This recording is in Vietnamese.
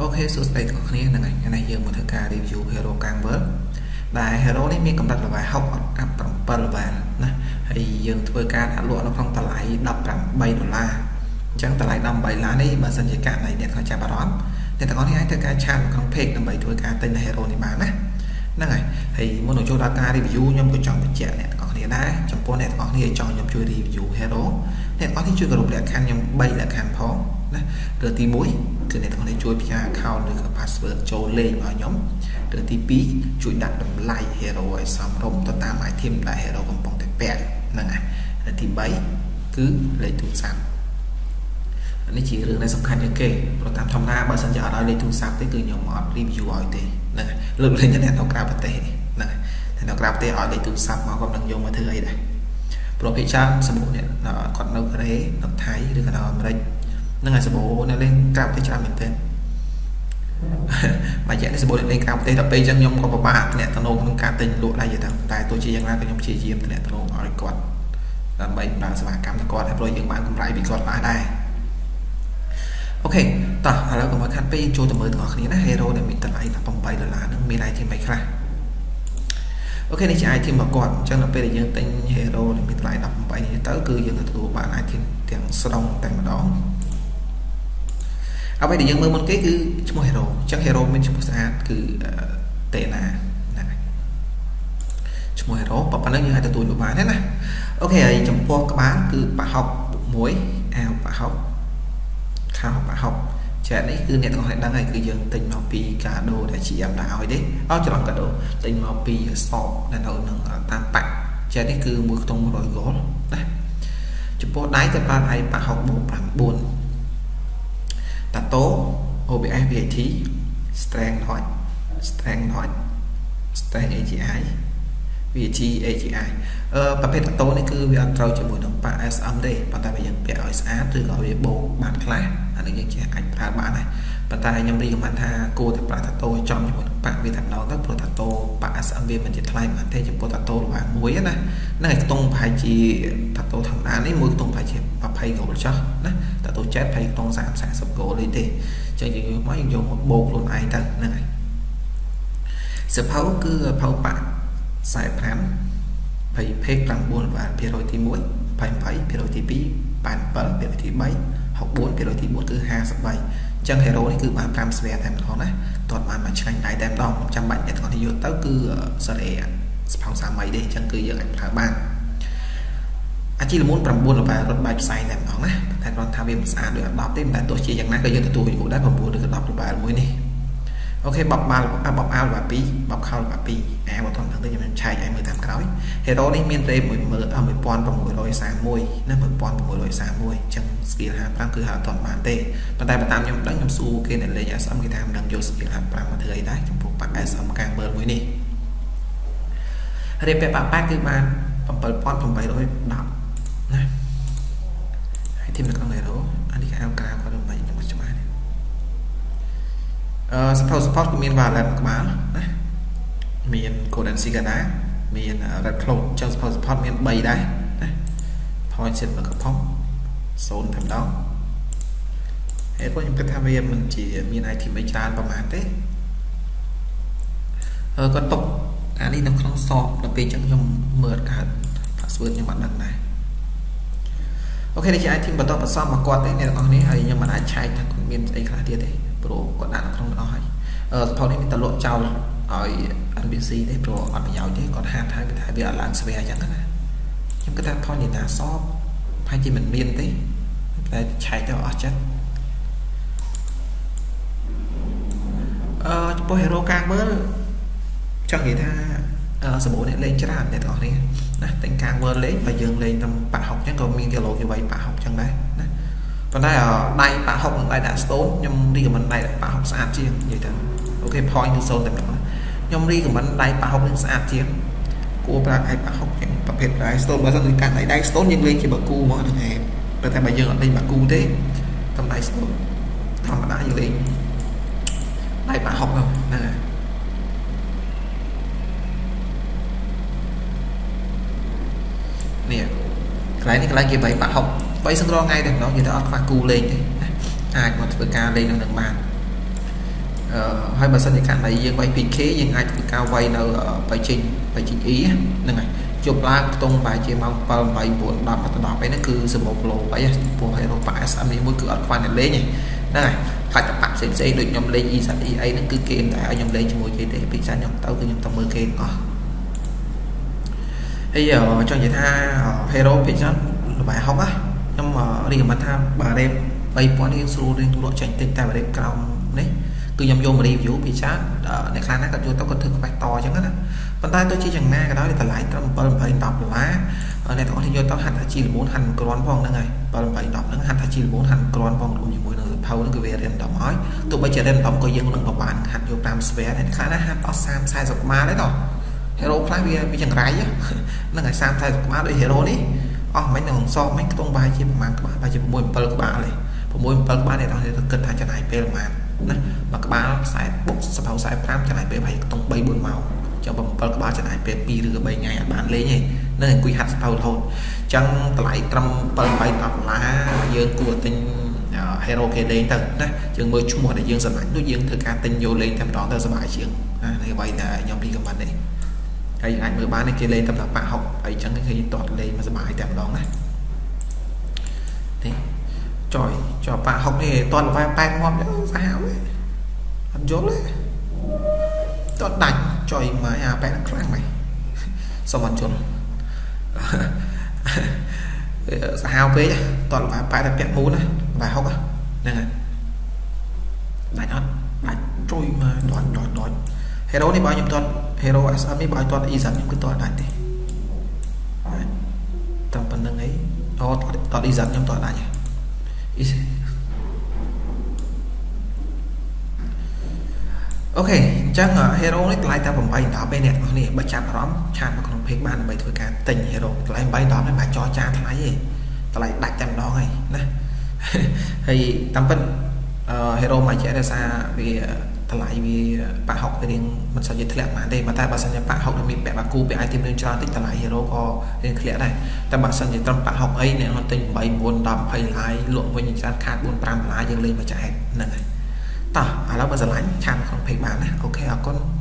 Ok, số tiền của khía này này, cái này giờ một thằng review hero càng bớt. Đại hero này mình cầm đặt là bài học áp bằng pearl vàng, hay dừng thôi ca đã lụa nó không ta lại đập rằng $7, chẳng ta lại đâm $7 đấy mà dần cái này để khỏi trả bà đón. Nên ta có thấy thằng ca chan không phê cầm bảy thôi ca tên là hero này bán đấy. Nè này, thì muốn nội cho data review nhóm tôi chọn một trẻ này có thể đã trong phố này có thể chọn nhóm chơi review hero nên có thể chơi group để khăn nhóm bay là khăn phó rồi tí mũi cái này có thể chơi via account được password cho lên vào nhóm rồi tí phí chuỗi đặt đồng lại hero rồi xong rộng tôi ta lại thêm lại hero còn bóng tẹp bẹt nè này rồi tí bấy cứ lấy tụi sẵn nên chỉ rừng này xong khăn những kê rồi tạm thông ra bởi sân giờ đó lấy tụi sẵn tới từ nhóm review hỏi tí lực lên cho nên nó gặp tế này nó gặp tế ở đây tụi sắp mà còn đang dùng mà thứ ấy đây rồi cái trang sổ này nó còn đâu cái đấy nó thấy được cái nào đây nó ngày sổ nó lên cao cái trang mình tên mà dạy sổ để lên cao tế tập bây giờ nhóm có một bạn này tao nông cá tình độ này gì thằng tại tôi chỉ dành ra cái nhóm chỉ riêng này tao nói còn bệnh bạn sẽ bạn cảm thấy còn rồi những bạn cũng lại bị còn lại đây ok ta là có một khán phí cho tầm mới ngọt nghĩa là hero để mình tận lại là bóng $7 nó mình này thì mày ra ok này ai thì mà còn chắc là bây giờ tên hero để mình lại đọc vậy tới cư dân của bạn này thì tiền xong tại mà đó à vậy thì dân mơ một cái cứ một hero chắc hero mình trong một sản cứ tệ là một hero và bạn ấy như hai tuổi của bạn thế này ok trong phố các bạn cứ bà học mối ao bà học học và học trẻ đấy cứ nhận gọi đang ngày cứ dừng tình màu pi cả đồ để chị em đã hỏi đấy đó cho bằng cả đồ tình màu pi sọ là đầu nâng tam bạc trẻ đấy cứ mua thông rồi gỗ đấy chụp bó đáy cho ba này bà học bộ làm buồn tà tố OBI về thí strength nói strength AGI vì chi AGI và bên tà tố này cứ vì ăn trâu cho buổi đồng bà SM đây và ta bây giờ bẻ ở xã từ gọi về bộ bạn class những cái ảnh ra bạn này và tại nhóm đi bạn tha cô thì bạn thật tôi trong những bạn vì thằng đó rất potato bạn sẽ viên mình chỉ thay mà thế những potato và muối này này tung phải chỉ thật tôi thằng đá lấy muối tung phải chỉ và phải gỗ cho đấy thật tôi chết phải tung giảm sản sập gỗ lên thì cho những mấy dùng một bộ luôn ai thật này sự pháo cứ pháo bạn xài phán phải phê rằng buồn và phía rồi thì muối phải phía rồi thì bí bạn vẫn để thì mấy học 4 cái đối thì 4 thứ 2 sắp bay chẳng hero này cứ bạn cam xe thêm nó này toàn bạn mà tranh đáy đem đong 100 bạn để còn thì vô tới cứ giờ để phòng xa mấy đi chẳng cứ giờ anh thả bạn anh chỉ là muốn cầm buôn là bài rất bài sai này nó này thành con tham viên xa được đọc tên là tôi chỉ chẳng nãy cái dân tụi cũng đã còn buôn được đọc được bài mối này ok bọc ba bọc ao và pi bọc khao và pi em một thằng tới mình chạy em 18 cái hero này miền tây mới ở 10 pon và mỗi đội sáng môi năm 10 pon và mỗi đội sáng môi chẳng skill hàm răng cứ hàm toàn bản tê và tại bạn nhầm đánh nhầm su kia này lấy nhà sắm cái tham đang vô skill hàm răng mà thời đấy trong phục bạn sắm càng bờ mối này rep bạn ba cứ bàn bằng 10 pon bằng 7 đội đọc này hãy thêm được con người đó anh đi ao cao qua đường bảy trong một trăm hai support của mình vào là các bạn miền cổ đàn xì gà đá miền red cloud cho support miền bay đây thôi xin vào các phong số thằng đó hết có những cái tham viên mình chỉ miền này thì mấy tràn vào màn thế con tục đi nằm không so đặc biệt trong nhóm mượt cả password như bạn đằng này ok thì ai thì bắt đầu sau mà quạt đấy này con này hay nhưng mà ai chạy thằng miền ấy khá tiệt đấy pro còn đàn không nói sau đấy mình ta lộ trâu ở NBC đấy pro ở bên nhau đấy còn hai cái thái bia làng spe chẳng hạn nhưng cái thằng thôi nhìn là shop hay chỉ mình miên tí lại chạy theo ở chết pro hero càng mới cho người ta số bộ này lên cho làm để tỏ đi tính càng mới lấy và dừng lên trong bạn học nhé còn miên cái lộ như vậy bạn học chẳng đấy còn đây ở đây bạn học ở đây đã tốt nhưng đi của mình này bạn học sạp chiên vậy thôi ok point từ sâu nhưng đi của mình đây bạn học lên sạp chiên của bạn hay bạn học những tập hiện đại tốt và dân càng này đây tốt nhưng lên khi bạn cu mọi ngày tại tại bây giờ ở đây bạn cu thế trong đại tốt thằng đã như lên đây bạn học không này nè cái này là như vậy bạn học vậy xong lo ngay được nó như ta phát cu lên ai mà ca lên được bàn Hai bà sinh các này dương bay pin khí nhưng ai bị cao vay đâu bài trình ý này chụp lá tung bài chỉ mong vào bài buồn đọc và đọc ấy nó cứ dùng một lỗ bài buồn hay một bài xăm đi mỗi cửa quan này lấy nhỉ này phải tập bạn sẽ được nhom lên gì sẵn ý ấy nó cứ kèm tại nhom lên cho mỗi cái để bị ra nhom tao cứ nhom tao mơ kèm à bây giờ cho người ta hero bị chán bài học á nhưng mà đi mặt tham bà đêm bay bón đi xô lên tụ đội chạy tên ta và đêm cao đấy cứ nhầm vô mà đi vũ bị sát để khá nát vô tao có thực phải to chẳng hết á còn tay tôi chỉ chẳng na cái đó để ta lại trong phần phải đọc lá ở này có thì vô tao hành là chỉ muốn hành con vòng nữa này phần phải đọc nó hành là chỉ muốn hành con vòng cũng như mỗi lần thâu nó cứ về đèn đỏ nói tụi bây giờ đèn đỏ coi dân lần vào bạn hành vô tam své này khá là hát áo sam sai dọc má đấy rồi hero khá bia chẳng rái chứ nó ngày sam sai dọc má đôi hero đi mấy đồng so mấy cái tông bài chim mạng các bạn bài chim mùi phần ba này mùi phần ba này đó thì cần thay cho này về mà nè mà các bạn xài bốc sập hậu xài pram cho này về bảy tông bay buồn màu cho bằng phần các bạn cho này về pi được bảy ngày bạn lấy nhỉ nên quy hạt hậu thôi chẳng lại trong phần bài tập lá giờ của tình hero kia đây thật đấy chừng mới chung một để dương sản ảnh đối dương thực ca tình vô lên thăm đó theo bài chuyện này vậy là nhóm đi các bạn đây hay ảnh 13 này kia lên tập bạn học ấy chẳng cái gì toàn lên mà bài tạm đó này thế trời cho bạn học thì toàn vai tay ngon đấy sao ấy ăn dốt đấy toàn đành trời mà à bạn đang mày xong ăn chốn sao cái toàn vai tay là bẹt mũ này bài học à này này nó đánh trôi mà đòn hero này bao nhiêu tuần hero SM ấy bài toàn y dẫn những cái toàn đại này tầm phần năng ấy nó toàn y dẫn những toàn đại nhỉ ok chắc ở hero này lại ta vòng bay đỏ bên này con này bắt chạm róm chạm mà còn phép bàn bày thôi cả tình hero lại bay đỏ này mà cho cha thái gì ta lại đặt chạm đó này nè thì tầm phần hero mà chạy ra xa vì lại vì bạn học thì mình sẽ giới thiệu mà đây mà ta bạn sang bạn học được mình bẻ bà cu bẻ ai tìm nên cho tích ta lại hero có nên khía này ta bạn sang những tâm bạn học ấy này hoàn tình 7 4 5 hay lái luận với những trang khác 4 5 lá dâng lên mà chạy này ta à đó bây giờ lái chạm không phải bạn này ok à con